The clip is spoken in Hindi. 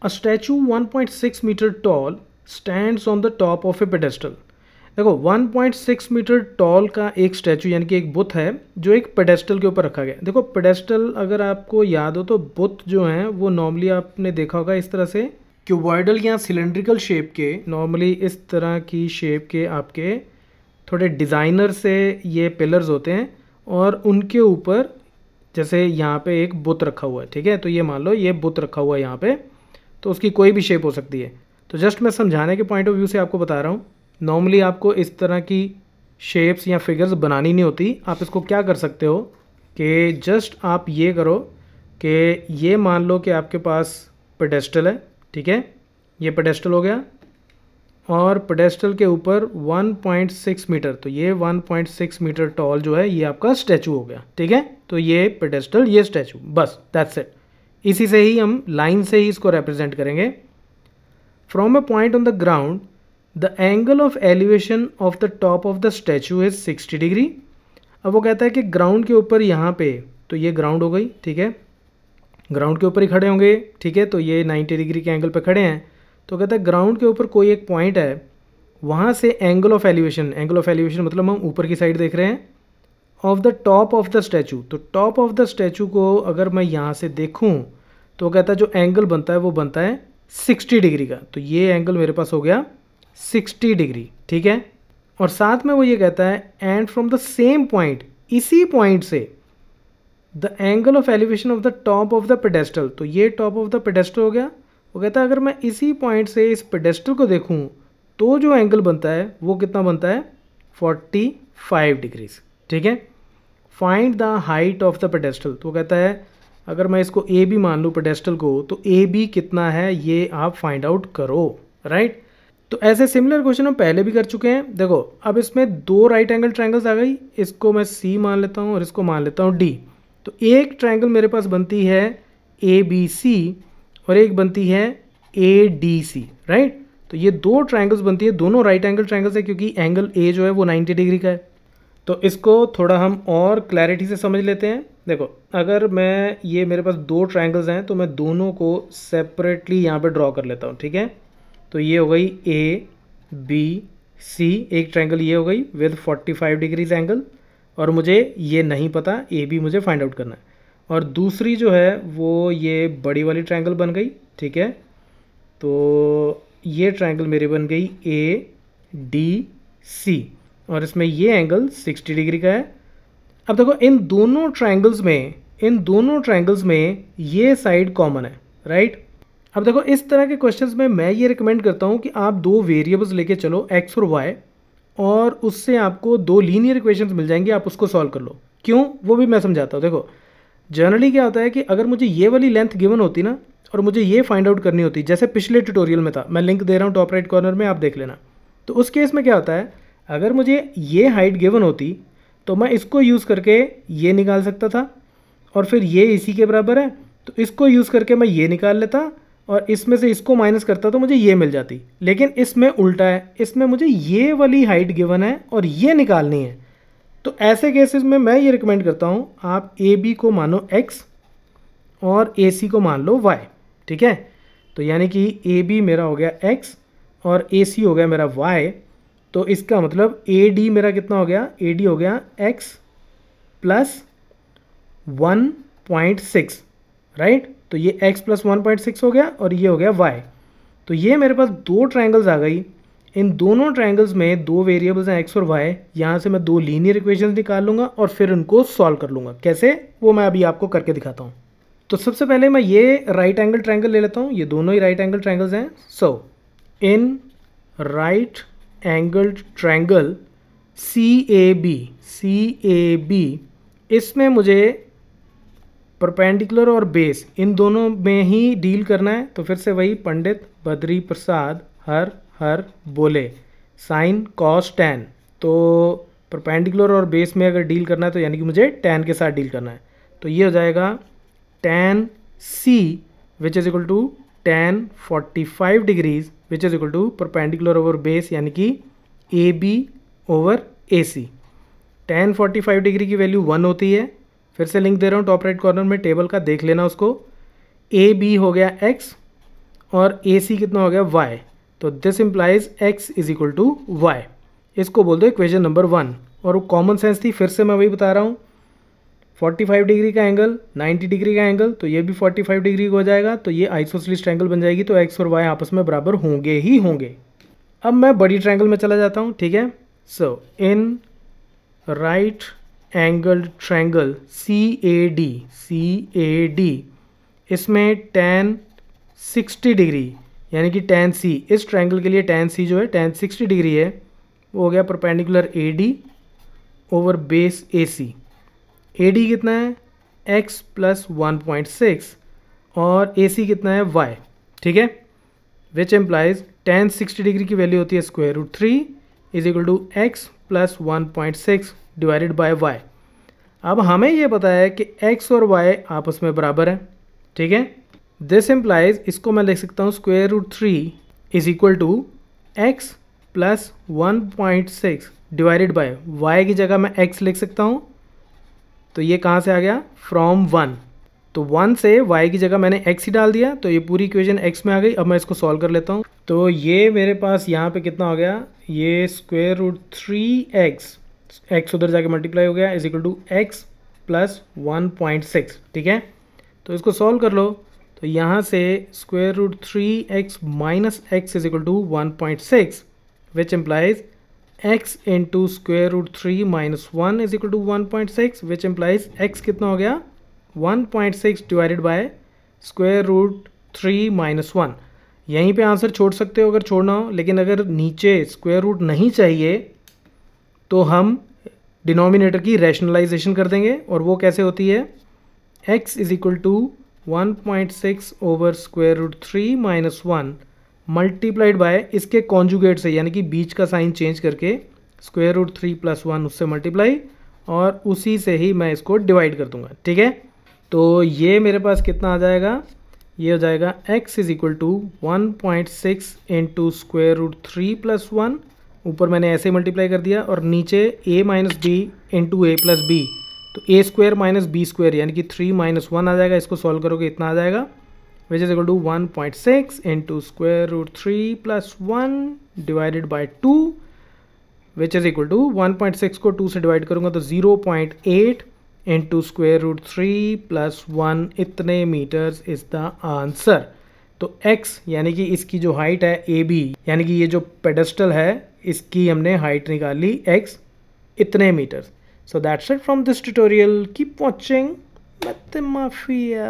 A statue 1.6 meter tall stands on the top of a pedestal. देखो 1.6 मीटर टॉल का एक स्टैचू यानी कि एक बुत है जो एक पेडेस्टल के ऊपर रखा गया है। देखो पेडेस्टल अगर आपको याद हो तो बुत जो हैं वो नॉर्मली आपने देखा होगा इस तरह से क्यूबॉइडल या सिलेंड्रिकल शेप के, नॉर्मली इस तरह की शेप के आपके थोड़े डिज़ाइनर से ये पिलर्स होते हैं और उनके ऊपर जैसे यहाँ पर एक बुत रखा हुआ है, ठीक है। तो ये मान लो ये बुत रखा हुआ है यहाँ पर, तो उसकी कोई भी शेप हो सकती है। तो जस्ट मैं समझाने के पॉइंट ऑफ व्यू से आपको बता रहा हूँ, नॉर्मली आपको इस तरह की शेप्स या फिगर्स बनानी नहीं होती। आप इसको क्या कर सकते हो कि जस्ट आप ये करो कि ये मान लो कि आपके पास पेडेस्टल है, ठीक है, ये पेडेस्टल हो गया और पेडेस्टल के ऊपर 1.6 मीटर, तो ये 1.6 मीटर टॉल जो है ये आपका स्टैचू हो गया, ठीक है। तो ये पेडेस्टल, ये स्टैचू, बस दैट्स इट। इसी से ही हम लाइन से ही इसको रिप्रेजेंट करेंगे। From a point on the ground the angle of elevation of the top of the statue is 60 degree. अब वो कहता है कि ग्राउंड के ऊपर यहाँ पे, तो ये ग्राउंड हो गई, ठीक है, ग्राउंड के ऊपर ही खड़े होंगे, ठीक है। तो ये 90 डिग्री के एंगल पे खड़े हैं। तो कहता है ग्राउंड के ऊपर कोई एक पॉइंट है, वहाँ से angle of elevation, angle of elevation मतलब हम ऊपर की साइड देख रहे हैं, of the top of the statue. तो टॉप ऑफ द स्टैचू को अगर मैं यहाँ से देखूँ तो कहता है जो एंगल बनता है वो बनता है 60 डिग्री का। तो ये एंगल मेरे पास हो गया 60 डिग्री, ठीक है। और साथ में वो ये कहता है and from the same point, इसी पॉइंट से the angle of elevation of the top of the pedestal, तो ये टॉप ऑफ द पेडेस्टल हो गया। वो कहता है अगर मैं इसी पॉइंट से इस पेडेस्टल को देखूं तो जो एंगल बनता है वो कितना बनता है 45 डिग्रीज, ठीक है। Find the height of the pedestal, तो कहता है अगर मैं इसको ए बी मान लूँ पेडेस्टल को, तो ए बी कितना है ये आप फाइंड आउट करो, राइट। तो ऐसे सिमिलर क्वेश्चन हम पहले भी कर चुके हैं। देखो अब इसमें दो राइट एंगल ट्रायंगल्स आ गई, इसको मैं सी मान लेता हूँ और इसको मान लेता हूँ डी। तो एक ट्रायंगल मेरे पास बनती है ए बी सी और एक बनती है ए डी सी, राइट। तो ये दो ट्रायंगल्स बनती है, दोनों राइट एंगल ट्रायंगल्स है क्योंकि एंगल ए जो है वो 90 डिग्री का है। तो इसको थोड़ा हम और क्लैरिटी से समझ लेते हैं। देखो अगर मैं ये मेरे पास दो ट्रायंगल्स हैं तो मैं दोनों को सेपरेटली यहाँ पर ड्रॉ कर लेता हूँ, ठीक है। तो ये हो गई ए बी सी, एक ट्रायंगल ये हो गई विद 45 डिग्रीज एंगल, और मुझे ये नहीं पता ए बी मुझे फाइंड आउट करना है, और दूसरी जो है वो ये बड़ी वाली ट्रायंगल बन गई, ठीक है। तो ये ट्रायंगल मेरी बन गई ए डी सी और इसमें ये एंगल 60 डिग्री का है। अब देखो इन दोनों ट्रायंगल्स में ये साइड कॉमन है, राइट। अब देखो इस तरह के क्वेश्चंस में मैं ये रिकमेंड करता हूँ कि आप दो वेरिएबल्स लेके चलो x और y, और उससे आपको दो लीनियर इक्वेशंस मिल जाएंगी, आप उसको सॉल्व कर लो। क्यों, वो भी मैं समझाता हूँ। देखो जनरली क्या होता है कि अगर मुझे ये वाली लेंथ गिवन होती ना और मुझे ये फाइंड आउट करनी होती, जैसे पिछले ट्यूटोरियल में था, मैं लिंक दे रहा हूँ टॉप राइट कॉर्नर में, आप देख लेना। तो उस केस में क्या होता है, अगर मुझे ये हाइट गिवन होती तो मैं इसको यूज़ करके ये निकाल सकता था, और फिर ये इसी के बराबर है तो इसको यूज़ करके मैं ये निकाल लेता और इसमें से इसको माइनस करता तो मुझे ये मिल जाती। लेकिन इसमें उल्टा है, इसमें मुझे ये वाली हाइट गिवन है और ये निकालनी है। तो ऐसे केसेस में मैं ये रिकमेंड करता हूँ आप ए बी को मानो x और ए सी को मान लो y, ठीक है। तो यानी कि ए बी मेरा हो गया x और ए सी हो गया मेरा y, तो इसका मतलब ए डी मेरा कितना हो गया, ए डी हो गया x प्लस 1.6, राइट। तो ये x प्लस 1.6 हो गया और ये हो गया y। तो ये मेरे पास दो ट्रायंगल्स आ गई, इन दोनों ट्रायंगल्स में दो वेरिएबल्स हैं x और y। यहाँ से मैं दो लीनियर इक्वेशंस निकाल लूँगा और फिर उनको सॉल्व कर लूँगा। कैसे, वो मैं अभी आपको करके दिखाता हूँ। तो सबसे पहले मैं ये राइट एंगल ट्रायंगल ले लेता हूँ, ये दोनों ही राइट एंगल ट्रायंगल्स हैं। So in right angle triangle C A B, इसमें मुझे परपेंडिकुलर और बेस इन दोनों में ही डील करना है। तो फिर से वही पंडित बद्री प्रसाद हर हर बोले साइन कॉस टैन। तो परपेंडिकुलर और बेस में अगर डील करना है तो यानी कि मुझे टैन के साथ डील करना है। तो ये हो जाएगा tan C which is equal to tan 45 degrees which is equal to perpendicular over base यानी कि A B over A C. Tan 45 degree की वैल्यू 1 होती है, फिर से लिंक दे रहा हूँ टॉप राइट कॉर्नर में टेबल का, देख लेना उसको। ए बी हो गया x और AC कितना हो गया y, तो this implies x is equal to Y. इसको बोल दो इक्वेशन नंबर वन, और वो कॉमन सेंस थी, फिर से मैं वही बता रहा हूँ। 45 डिग्री का एंगल 90 डिग्री का एंगल, तो ये भी 45 डिग्री हो जाएगा, तो ये आइसोसेलेस ट्रायंगल बन जाएगी, तो x और y आपस में बराबर होंगे ही होंगे। अब मैं बड़ी ट्रायंगल में चला जाता हूँ, ठीक है। So in right angled triangle CAD, इसमें टैन 60 डिग्री यानी कि टैन C, इस ट्रायंगल के लिए टैन C जो है टैन 60 डिग्री है, वो हो गया perpendicular AD over base AC। AD कितना है x प्लस 1.6 और AC कितना है y, ठीक है। विच एम्प्लाइज टैन 60 डिग्री की वैल्यू होती है square root 3 is equal to x plus 1.6 divided by y। अब हमें ये पता है कि x और y आपस में बराबर हैं, ठीक है। दिस एम्प्लाइज, इसको मैं लिख सकता हूँ square root 3 is equal to x plus 1.6 divided by y की जगह मैं x लिख सकता हूँ, तो ये कहाँ से आ गया फ्रॉम 1, तो 1 से y की जगह मैंने x ही डाल दिया, तो ये पूरी इक्वेशन x में आ गई। अब मैं इसको सॉल्व कर लेता हूँ, तो ये मेरे पास यहाँ पे कितना हो गया, ये स्क्वायर रूट 3x, एक्स उधर जाके मल्टीप्लाई हो गया, is equal to x plus 1.6, ठीक है। तो इसको सॉल्व कर लो, तो यहाँ से square root 3x minus x is equal to 1.6, which implies x into square root 3 minus 1 is equal to 1.6, which implies x कितना हो गया 1.6 divided by square root 3 minus 1। यहीं पे आंसर छोड़ सकते हो अगर छोड़ना हो, लेकिन अगर नीचे स्क्वायर रूट नहीं चाहिए तो हम डिनोमिनेटर की रैशनलाइजेशन कर देंगे, और वो कैसे होती है, x is equal to 1.6 over square root 3 minus 1 multiplied by इसके कॉन्जुगेट से, यानी कि बीच का साइन चेंज करके स्क्वायर रूट 3 प्लस 1 उससे मल्टीप्लाई, और उसी से ही मैं इसको डिवाइड कर दूंगा, ठीक है। तो ये मेरे पास कितना आ जाएगा, ये हो जाएगा x is equal to 1.6 into square root 3 plus 1, ऊपर मैंने ऐसे मल्टीप्लाई कर दिया, और नीचे a minus B into A plus B, तो a square minus B square यानी कि 3 माइनस 1 आ जाएगा। इसको सॉल्व करोगे इतना आ जाएगा, which is equal to 1.6 into square root 3 plus 1 divided by 2, which is equal to 1.6 को 2 से डिवाइड करूँगा तो 0.8 इंटू स्क्वायर रूट 3 प्लस 1, इतने मीटर्स इज द आंसर। तो x यानी कि इसकी जो हाइट है AB, यानी कि ये जो पेडस्टल है इसकी हमने हाइट निकाली x, इतने metres. So that's it from this tutorial, keep watching मैथमाफिया।